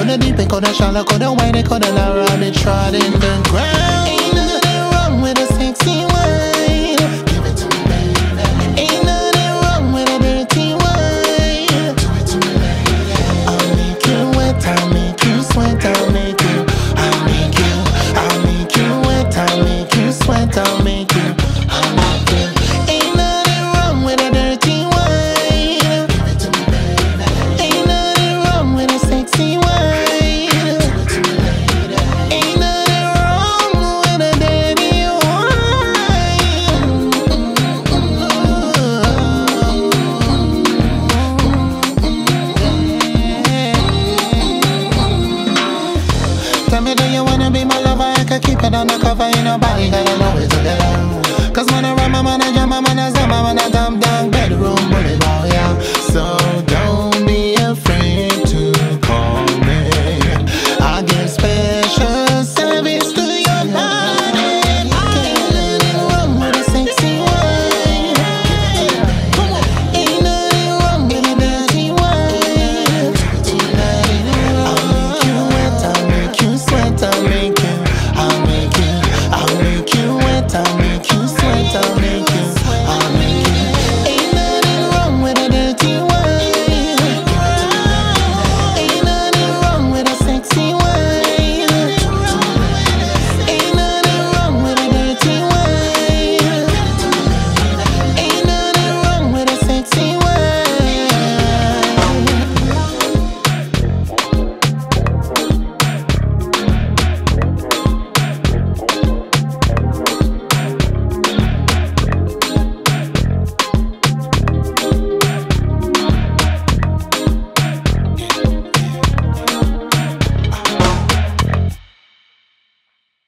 Gonna dip it, gonna shallow, gonna wide it, gonna narrow it, trod in the ground. Ain't nothing wrong with a sexy wine. Give it to me, baby. Ain't nothing wrong with a dirty wine. Do it to me, baby. I'll make you wet, I'll make you sweat, I'll make you, I'll make you, I'll make you wet, I'll make you sweat, I'll make you, I'll make you. Ain't nothing wrong with a dirty wine. Give it to me, baby. Ain't nothing wrong with a sexy wine. Tell me, do you wanna be my lover? I can keep it on the cover, ain't nobody gotta know it's a girl. Cause when I run my man, I jam my man, I zam my man, I dump down bedroom boulevard.